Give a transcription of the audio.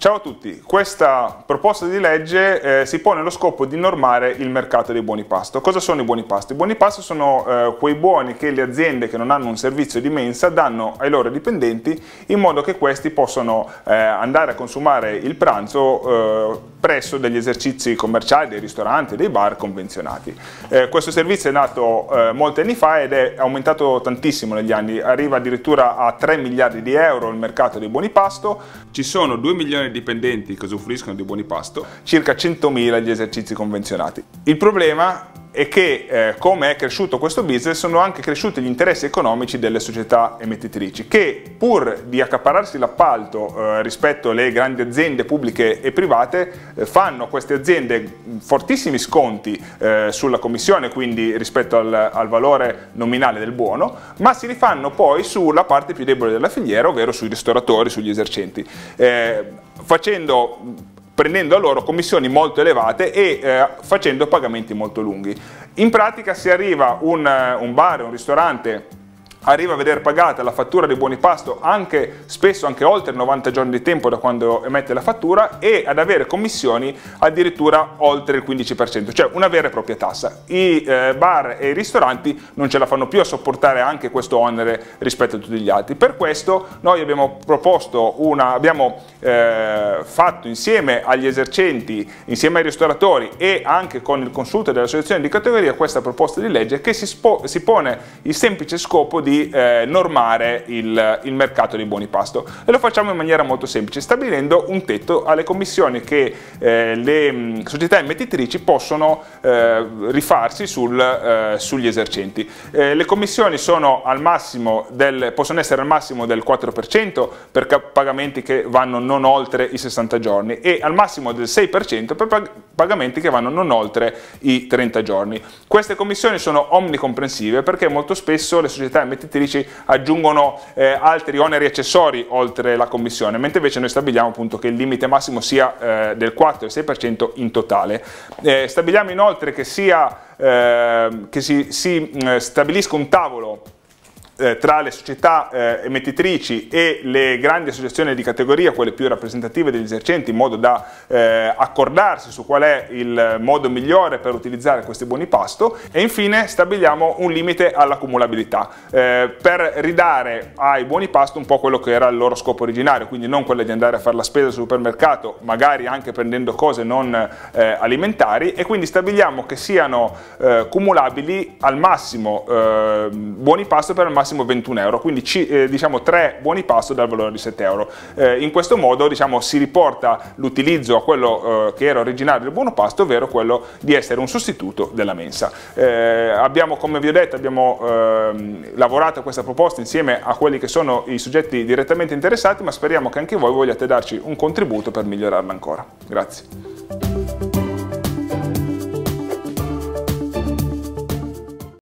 Ciao a tutti, questa proposta di legge si pone lo scopo di normare il mercato dei buoni pasto. Cosa sono i buoni pasto? I buoni pasto sono quei buoni che le aziende che non hanno un servizio di mensa danno ai loro dipendenti in modo che questi possano andare a consumare il pranzo presso degli esercizi commerciali, dei ristoranti, dei bar convenzionati. Questo servizio è nato molti anni fa ed è aumentato tantissimo negli anni, arriva addirittura a 3 miliardi di euro il mercato dei buoni pasto, ci sono 2 milioni dipendenti che usufruiscono di buoni pasto, circa 100.000 gli esercizi convenzionati. Il problema è che come è cresciuto questo business sono anche cresciuti gli interessi economici delle società emettitrici che, pur di accaparrarsi l'appalto rispetto alle grandi aziende pubbliche e private, fanno a queste aziende fortissimi sconti sulla commissione, quindi rispetto al valore nominale del buono, ma si rifanno poi sulla parte più debole della filiera, ovvero sui ristoratori, sugli esercenti, prendendo a loro commissioni molto elevate e facendo pagamenti molto lunghi. In pratica, se arriva un bar, un ristorante, arriva a vedere pagata la fattura dei buoni pasto anche spesso oltre 90 giorni di tempo da quando emette la fattura e ad avere commissioni addirittura oltre il 15%, cioè una vera e propria tassa. I bar e i ristoranti non ce la fanno più a sopportare anche questo onere rispetto a tutti gli altri. Per questo noi abbiamo proposto fatto insieme agli esercenti, insieme ai ristoratori e anche con il consulto dell'associazione di categoria questa proposta di legge che si pone il semplice scopo di normare il mercato dei buoni pasto, e lo facciamo in maniera molto semplice, stabilendo un tetto alle commissioni che le società emettitrici possono rifarsi sugli esercenti. Le commissioni sono al massimo possono essere al massimo del 4% per pagamenti che vanno non oltre i 60 giorni e al massimo del 6% per pagamenti che vanno non oltre i 30 giorni. Queste commissioni sono omnicomprensive perché molto spesso le società emettitrici aggiungono altri oneri accessori oltre la commissione, mentre invece noi stabiliamo appunto che il limite massimo sia del 4,6% in totale. Stabiliamo inoltre che si stabilisca un tavolo tra le società emettitrici e le grandi associazioni di categoria, quelle più rappresentative degli esercenti, in modo da accordarsi su qual è il modo migliore per utilizzare questi buoni pasto, e infine stabiliamo un limite all'accumulabilità per ridare ai buoni pasto un po' quello che era il loro scopo originario, quindi non quello di andare a fare la spesa al supermercato, magari anche prendendo cose non alimentari, e quindi stabiliamo che siano cumulabili al massimo buoni pasto per il massimo 21 euro, quindi diciamo 3 buoni pasto dal valore di 7 euro. In questo modo si riporta l'utilizzo a quello che era originario del buono pasto, ovvero quello di essere un sostituto della mensa. Abbiamo, come vi ho detto, lavorato a questa proposta insieme a quelli che sono i soggetti direttamente interessati, ma speriamo che anche voi vogliate darci un contributo per migliorarla ancora. Grazie.